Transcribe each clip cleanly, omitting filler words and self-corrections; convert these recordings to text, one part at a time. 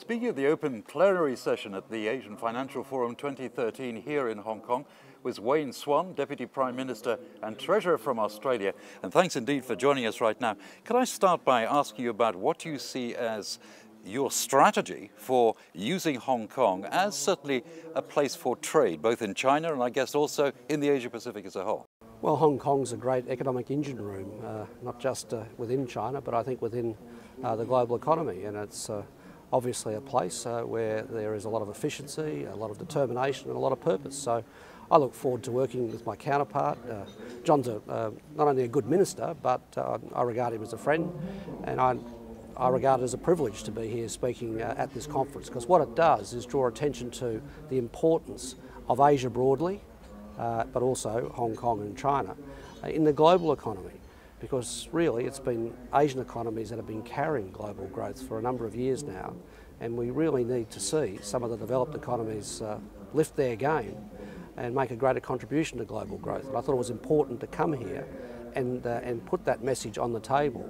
Speaking of the open plenary session at the Asian Financial Forum 2013 here in Hong Kong was Wayne Swan, Deputy Prime Minister and Treasurer from Australia. And thanks indeed for joining us right now. Can I start by asking you about what you see as your strategy for using Hong Kong as certainly a place for trade, both in China and I guess also in the Asia Pacific as a whole? Well, Hong Kong's a great economic engine room, not just within China, but I think within the global economy. And it's obviously a place where there is a lot of efficiency, a lot of determination and a lot of purpose. So I look forward to working with my counterpart. John's not only a good minister, but I regard him as a friend, and I regard it as a privilege to be here speaking at this conference, because what it does is draw attention to the importance of Asia broadly, but also Hong Kong and China in the global economy, because really it's been Asian economies that have been carrying global growth for a number of years now, and we really need to see some of the developed economies lift their game and make a greater contribution to global growth. And I thought it was important to come here and put that message on the table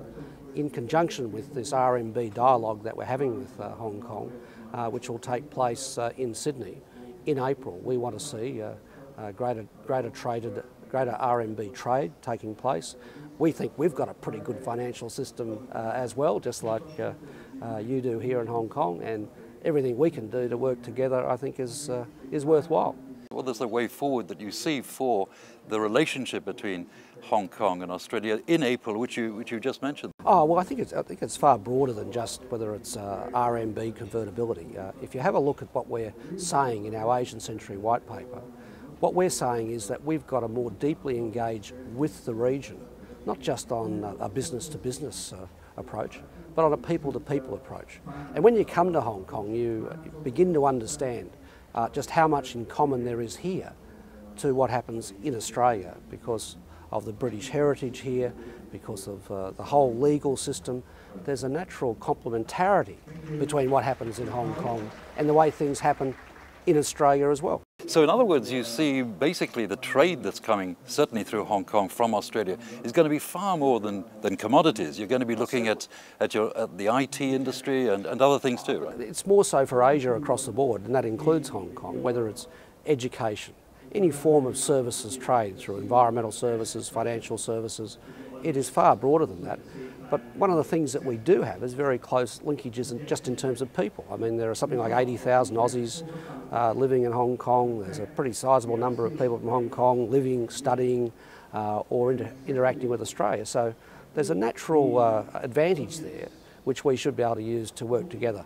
in conjunction with this RMB dialogue that we're having with Hong Kong, which will take place in Sydney in April. We want to see greater RMB trade taking place. We think we've got a pretty good financial system as well, just like you do here in Hong Kong, and everything we can do to work together I think is worthwhile. What is the way forward that you see for the relationship between Hong Kong and Australia in April, which you just mentioned? Oh, well, I think it's far broader than just whether it's RMB convertibility. If you have a look at what we're saying in our Asian Century white paper, what we're saying is that we've got to more deeply engage with the region, not just on a business-to-business approach, but on a people-to-people approach. And when you come to Hong Kong, you begin to understand just how much in common there is here to what happens in Australia, because of the British heritage here, because of the whole legal system. There's a natural complementarity between what happens in Hong Kong and the way things happen in Australia as well. So in other words, you see basically the trade that's coming, certainly through Hong Kong from Australia, is going to be far more than commodities. You're going to be looking at the IT industry and other things too, right? It's more so for Asia across the board, and that includes Hong Kong, whether it's education, any form of services trade through environmental services, financial services. It is far broader than that. But one of the things that we do have is very close linkages just in terms of people. I mean, there are something like 80,000 Aussies living in Hong Kong. There's a pretty sizable number of people from Hong Kong living, studying, or interacting with Australia. So there's a natural advantage there, which we should be able to use to work together.